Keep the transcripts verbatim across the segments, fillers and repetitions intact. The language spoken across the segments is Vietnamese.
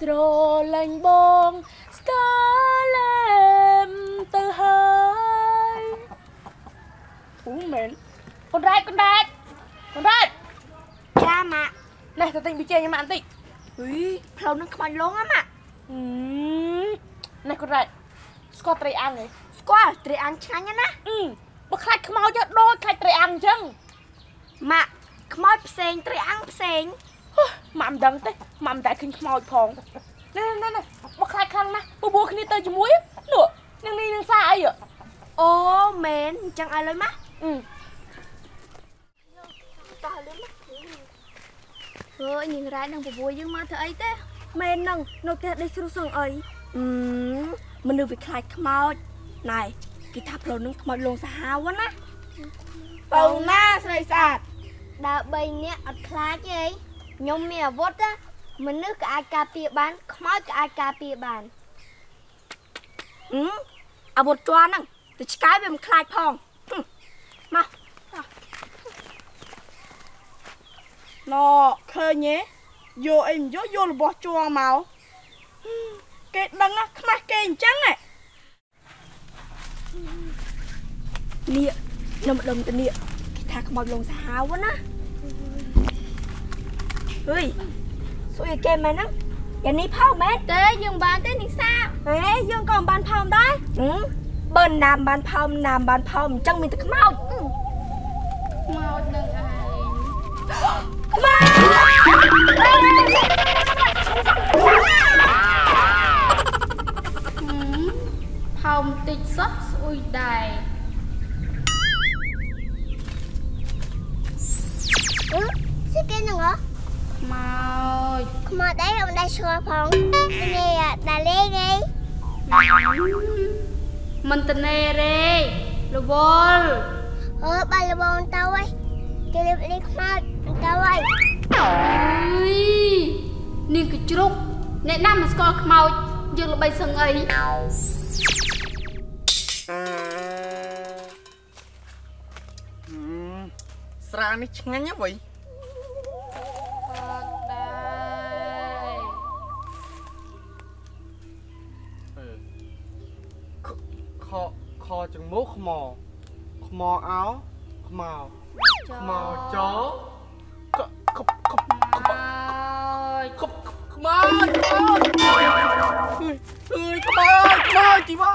Sro lành bong ska lem từ hơi. Uống mến. Con rách, con rách, con rách. Cha mà. Này, tao tính bị chê nha mà anh tí. Úi, lâu nó không anh luôn á mà. Này con rách. Sco trầy ăn này. Sco trầy ăn chanh nha ná. Ừ. Bà khách không mau chứ, đôi khách trầy ăn chăng. Mà, không mau xanh, trầy ăn xanh. Mạm đắng thế, mạm đã kinh mỏi phong. Nè nè nè, bọc khai khăn nè, bố bố khi đi tới cho muối á, nữa, nâng đi nâng xa ấy ạ. Ô mến, chẳng ai lấy mắt. Ừ. Tao lấy mắt thử nhìn. Thôi, nhìn ra nâng bố bố dương mà thử ấy thế. Mến nâng, nó kia đây xuống xuống ấy. Ừm, mình được việc khai mỏi. Này, cái tháp lồn nâng mỏi lồn xa hào quá ná. Bầu na xa này xa. Đã bây nè, ọt khai chứ ấy. Nhưng mà vốt á, mình nước ai cà bìa bán, không ai ai cà bìa bán. Ừ, à vốt cho nâng, thì cái về một khai phong. Mà. Nó, khơi nhé, vô em vô vô là vốt cho màu. Cái đằng á, không ai kênh chăng này. Nịa, nó một đồng tình nịa, cái thà không ai lông xa hào quá ná. Ui, xui vậy kèm mày nắng. Vậy này phao mẹ. Thế dương bán thế này sao? Ê, dương còn bán phao đấy. Ừ. Bên nàm bán phao, nàm bán phao. Chẳng mình tự khám hậu. Màu đừng ai. Màu. Phao tịch sắp xui đầy. Ừ, xếp kênh được hả? Màu mà đấy hôm nay xua phong cái này à đã lên ngay mình tên này rồi Vibol ờ ba Vibol tao ấy kêu đi đi khao tao ấy ơi nín cái chúc nãy năm mà score khao dừng là bay sừng ấy sra này chăng nhá vậy. Kho chừng mốt khom mò khom mò áo khom mò khom mò chó khom khom khom khom khom mò ơi ơi khom mò chị mò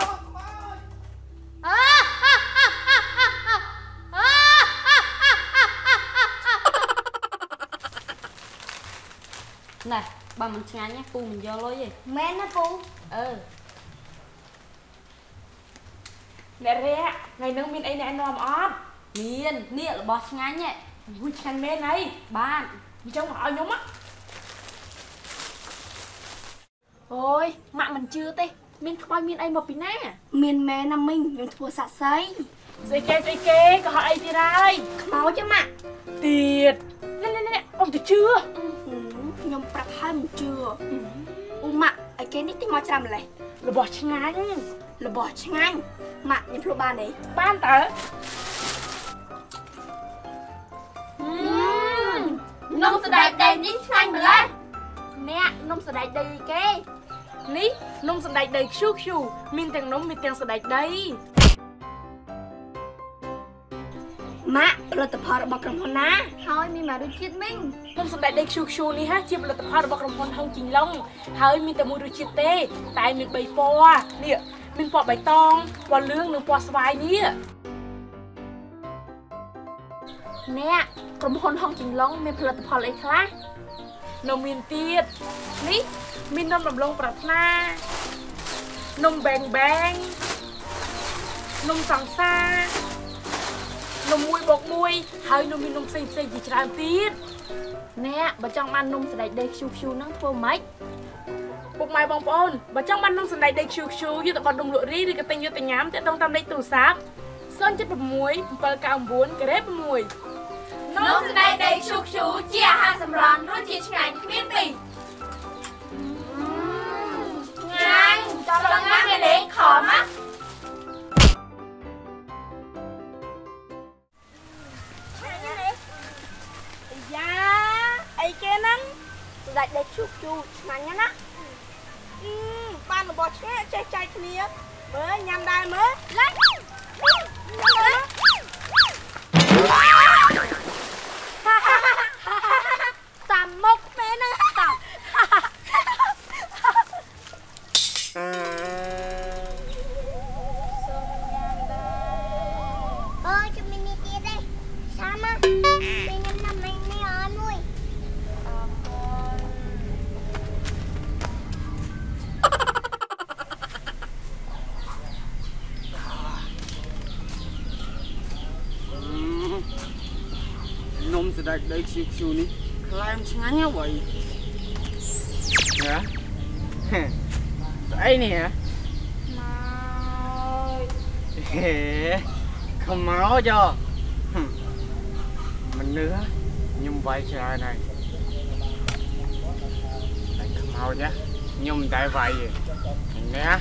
này bà mình chán nhé cu mình vô lối gì mẹ nó cu ừ. Nè rè, ngày nâng mình ấy nè nòm ớt miền, nịa là bọt ngay nhẹ. Ui chăn mê này, bạn, mình trông hỏi nhóm á. Ôi, mạng mình chưa tê, mình khói miền ấy một bí nè. Miền mê nằm mình, mình thua sạc xây. Dây kê, dây kê, có hỏi ấy đi đây. Máu chứ mạng. Tiệt. Nè nè nè, ông thì chưa. Ừ, nhóm bạc hai mình chưa. Ôi mạng, ấy kê nít tí mò chăm lại. Là bọt ngay nhé. Là bỏ chăng anh mà nhập lô ban đấy ban tớ nông sợi đầy đầy nín chanh rồi đấy nè nông sợi đầy đầy kê nín nông sợi đầy đầy xù xù mình thằng nông mình thằng sợi đầy đầy mà là tập hợp bọc đồng hồn á thôi mình mà đôi chiết mình nông sợi đầy đầy xù xù này ha chỉ là tập hợp bọc đồng hồn không chính long thôi mình tập mua đôi chiết tê tại mình bày po nè mình bỏ bày tông, bỏ lương, đừng bỏ xoay nha. Nè, còn một hôn hông chính lông, mình phải là tập hợp lấy khá. Nông miền tiết. Ní, mình nông đầm lông bạc na. Nông bèng bèng. Nông sẵn xa. Nông mùi bọc mùi, hơi nông mình nông xây xây gì chẳng tiết. Nè, bà chồng ăn nông sẽ đẩy đầy xíu xíu nắng thua mấy. Bọc mày bóng bóng, bà trong bánh nông sân đầy đầy xíu xíu như tập bọn đồng lửa ri thì cái tình như tình nhám tại đông tâm đầy tù sáp. Sơn chất bọc muối, bà cao bốn, cái rếp mùi. Nông sân đầy đầy xíu xíu, chia hàng sầm rón, rút chia chẳng ảnh biết mình. Nhanh, cho lòng ngắt cái đấy khó mắt. Dạ, ấy kia nắng, đầy đầy xíu xíu, chẳng ảnh nhá nắng. ăn một bọt chết chết cháy kia mới nhằm đài mới lấy tầm mốc mẹ nữa tầm ôi cho mình đi kia đây sao mà mình nằm mình đi ở nuôi nôm sẽ đặt đây chiều chiều đi làm ngắn nhau vậy hả ấy nè không máu cho mình nữa nhưng vậy trời này lại không máu chứ nhưng tại vậy mình né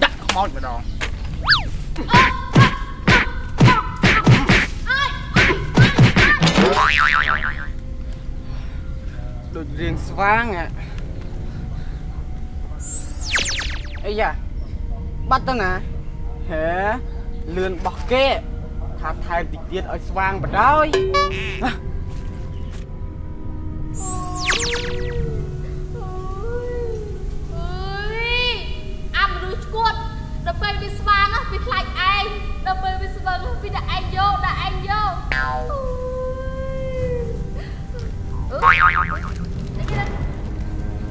đặt máu mà đòn đột riêng sáng ạ. Ây da, bắt tao nè. Hả? Lươn bọc kê. Thả thai tịch tiết ở sáng bà đôi. Ôi, ăn mà rút cuốn. Đập cây bị sáng á, bị lạnh anh. Đập cây bị sáng á, bị đã anh vô, đã anh vô. Ôi.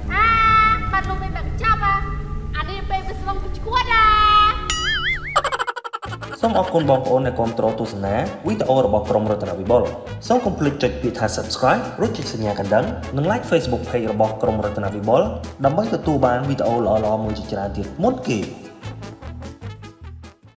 À, bạn luôn mình bạn chăm à. À đi về với sông của chúa à. Xong ốc con bóng của ông này còn trò tù sân á. Videoរបស់ក្រុម Rathanak Vibol. Xong complete check bị thả subscribe, rồi check sân nhà cần đắng. Nâng like Facebook pageរបស់ក្រុម Rathanak Vibol. Đắm bánh từ tù bán video lọ lọ mùi chỉ trả tiền mốt kỳ.